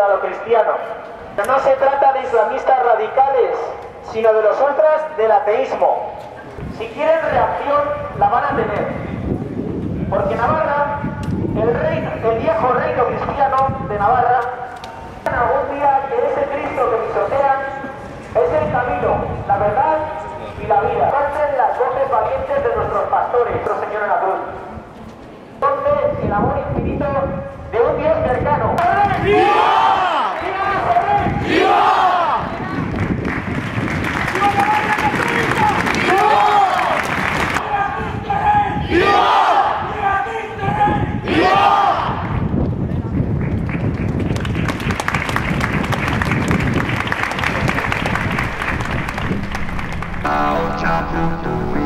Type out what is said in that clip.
judeo-cristiano. No se trata de islamistas radicales, sino de los ultras del ateísmo. Si quieren reacción, la van a tener. Porque Navarra, el viejo reino cristiano de Navarra, algún día que ese Cristo que pisotean es el camino, la verdad y la vida. Canten las voces valientes de nuestros pastores, nuestro Señor en la cruz. Donde el amor infinito de un Dios cercano. Now,